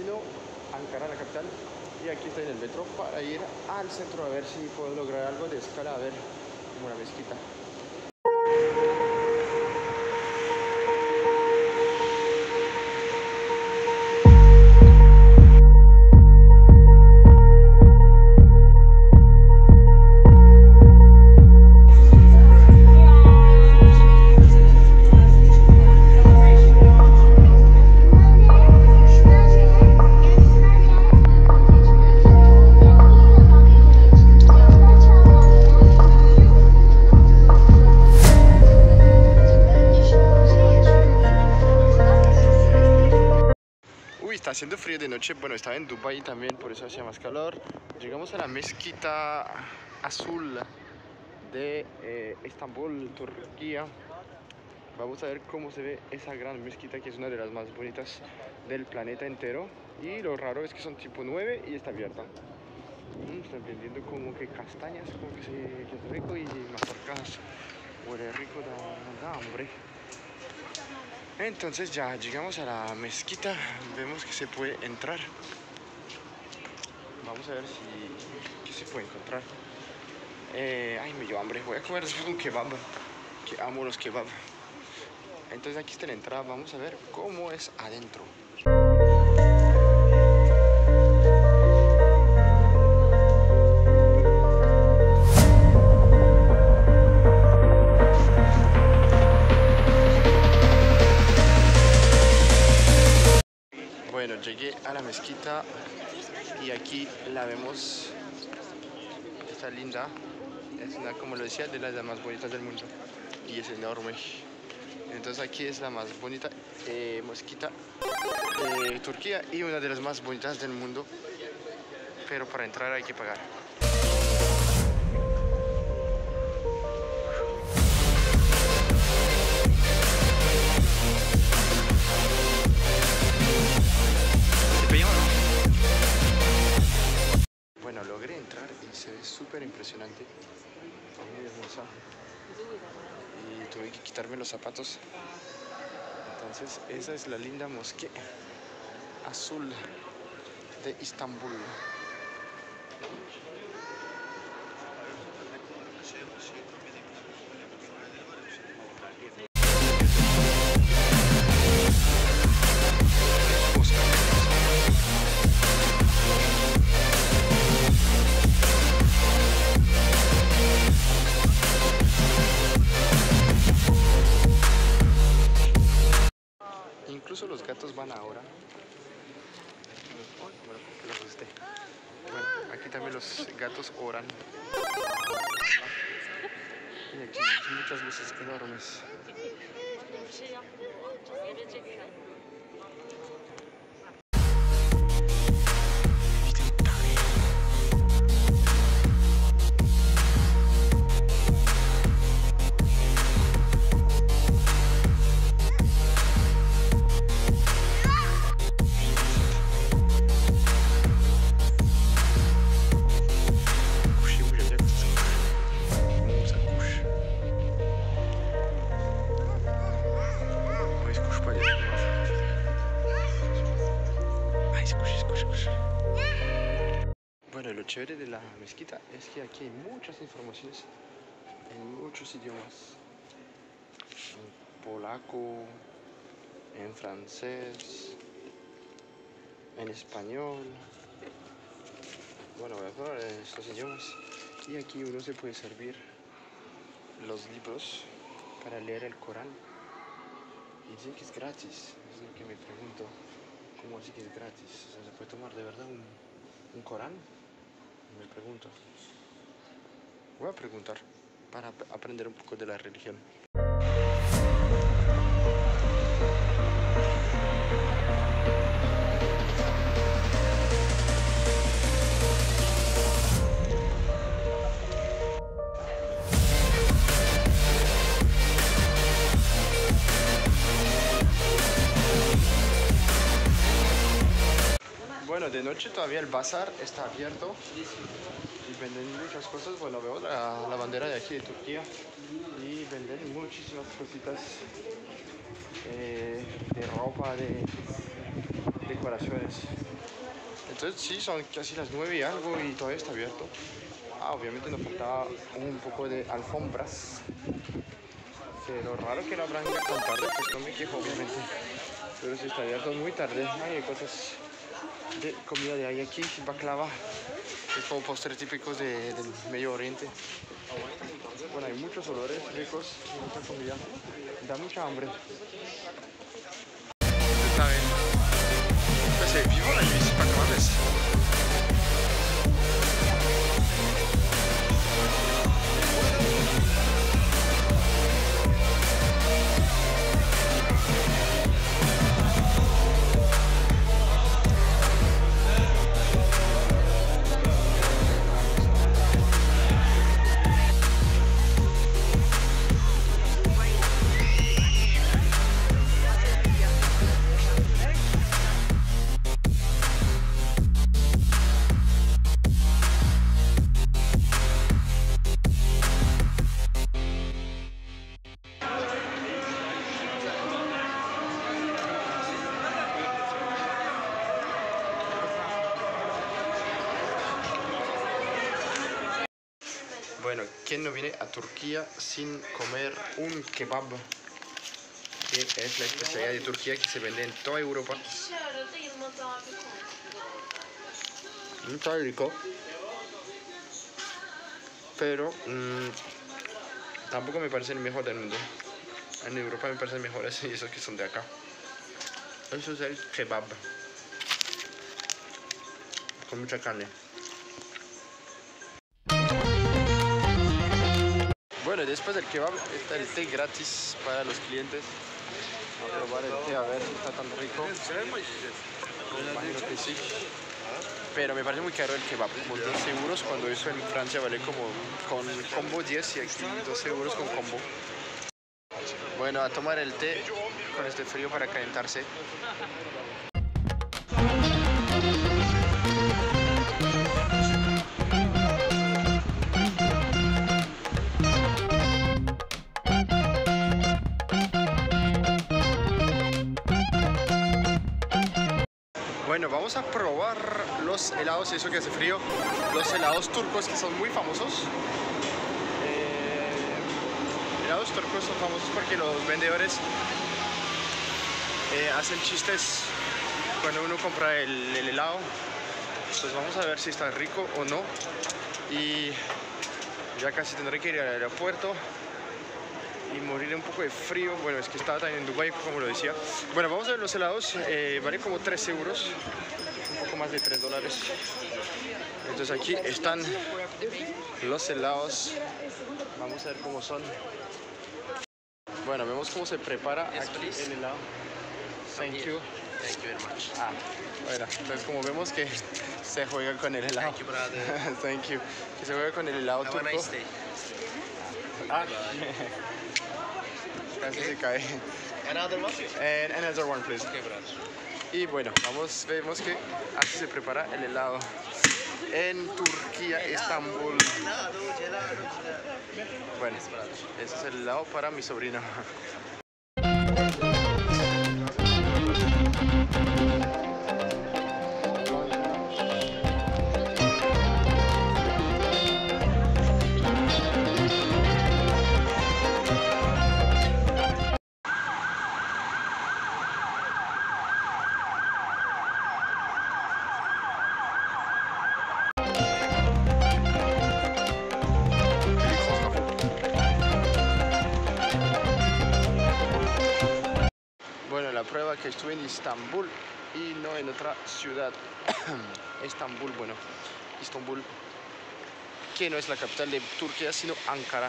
sino Ankara, la capital. Y aquí estoy en el metro para ir al centro a ver si puedo lograr algo de escala, a ver como una mezquita. Está haciendo frío de noche, bueno, estaba en Dubái también, por eso hacía más calor. Llegamos a la Mezquita Azul de Estambul, Turquía. Vamos a ver cómo se ve esa gran mezquita, que es una de las más bonitas del planeta entero. Y lo raro es que son tipo 9 y está abierta. Están vendiendo como que castañas, como que, que es rico, y mazorcas. Huele rico, da hambre. Entonces ya llegamos a la mezquita, vemos que se puede entrar. Vamos a ver si qué se puede encontrar. Ay, me dio hambre, voy a comer después un kebab, que amo los kebab. Entonces aquí está la entrada, vamos a ver cómo es adentro. Bueno, llegué a la mezquita y aquí la vemos, está linda, es una, como lo decía, de las más bonitas del mundo y es enorme. Entonces aquí es la más bonita mezquita de Turquía y una de las más bonitas del mundo, pero para entrar hay que pagar. Bueno, logré entrar y se ve súper impresionante, muy hermosa, y tuve que quitarme los zapatos. Entonces esa es la linda Mezquita Azul de Estambul. Incluso los gatos van ahora. Bueno, aquí también los gatos oran. Y aquí muchas luces enormes. Bueno, lo chévere de la mezquita es que aquí hay muchas informaciones en muchos idiomas, en polaco, en francés, en español, bueno, voy a probar estos idiomas. Y aquí uno se puede servir los libros para leer el Corán, y dicen que es gratis. Es lo que me pregunto, ¿cómo así que es gratis? O sea, ¿se puede tomar de verdad un Corán? Me pregunto. Voy a preguntar para aprender un poco de la religión. Bueno, de noche todavía el bazar está abierto y venden muchas cosas. Bueno, veo la bandera de aquí de Turquía y venden muchísimas cositas de ropa, de decoraciones. Entonces sí, son casi las 9 y algo y todavía está abierto. Ah, obviamente nos faltaba un poco de alfombras. Pero raro que no habrán que comprarlo, pues no me quejo obviamente. Pero sí está abierto muy tarde. Hay cosas de comida de ahí aquí, baklava. Es como postres típicos del Medio Oriente. Bueno, hay muchos olores ricos, mucha comida. Da mucha hambre. Está bien. Pues vivo la bici para acabarles. Bueno, ¿quién no viene a Turquía sin comer un kebab? Que es la especialidad de Turquía que se vende en toda Europa. Está rico. Pero tampoco me parece el mejor del mundo. En Europa me parecen mejores y esos que son de acá. Eso es el kebab. Con mucha carne. Bueno, después del kebab está el té gratis para los clientes. Voy a probar el té a ver si está tan rico. Me imagino que sí. Pero me parece muy caro el kebab, como 2 euros, cuando eso en Francia vale como con combo 10 y aquí 2 euros con combo. Bueno, a tomar el té con este frío para calentarse. Bueno, vamos a probar los helados, eso que hace frío, los helados turcos que son muy famosos. Helados turcos son famosos porque los vendedores hacen chistes cuando uno compra el helado. Entonces vamos a ver si está rico o no. Y ya casi tendré que ir al aeropuerto y morir un poco de frío. Bueno, es que estaba también en Dubái, como lo decía. Bueno, vamos a ver los helados. Vale como 3 euros, un poco más de 3 dólares. Entonces aquí están los helados. Vamos a ver cómo son. Bueno, vemos cómo se prepara aquí el helado. Thank you. Thank you very much. Ah, bueno, entonces como vemos que se juega con el helado. Thank you, brother. Thank you. Que se juega con el helado turco. Have a nice day. Ah. Casi se cae. Another one, please. Okay, y bueno, vemos que así se prepara el helado en Turquía, Estambul. Bueno, ese es el helado para mi sobrina. Que estuve en Estambul y no en otra ciudad. Estambul, bueno, Estambul, que no es la capital de Turquía, sino Ankara.